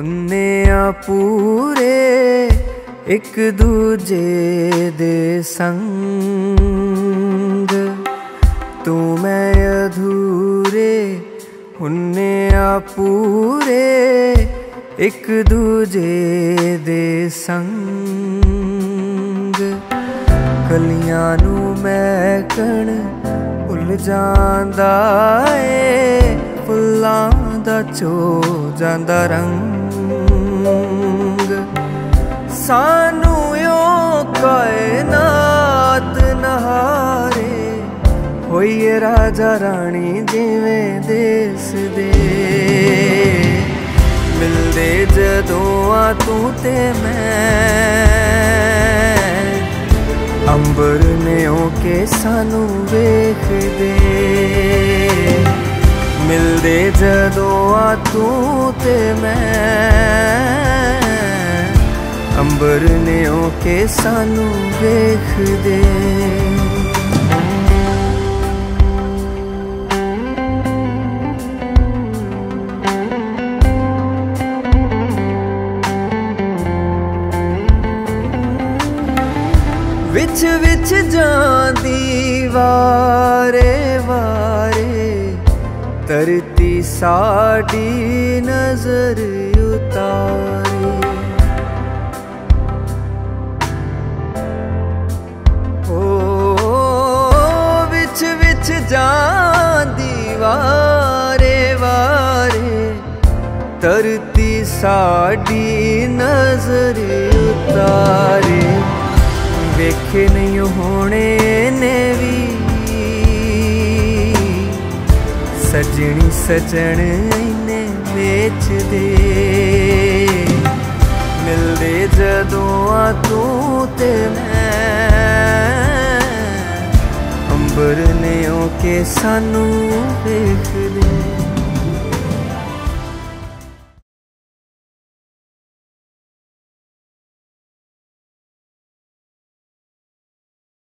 उन्ने आपूरे एक दूजे दे संग, तू मैं अधूरे उन्ने आपूरे एक दूजे दे संग। कलियां नू महकण भुल जांदा ए, फुल्लां दा चो जांदा रंग। सानू यो कायनात नहारे होई राजा रानी जिवें देस दे। मिलदे जदों आ तू ते मैं, अंबर ने ओके सानू वेख दे। मिलदे जदों आ तू ते मैं, अंबर ने ओके सानू वेख दे। विच विच जांदी वारे वारे, तरती साडी नजर उतारे। ओ विच विच जांदी वारे वारे, तरती साडी नजर उतारे। देखे नहीं होने ने भी सजनी सजन इन्हें बेच दे। मिलदे जदों आ तू ते मैं, अंबर ने ओके सानू देख दे।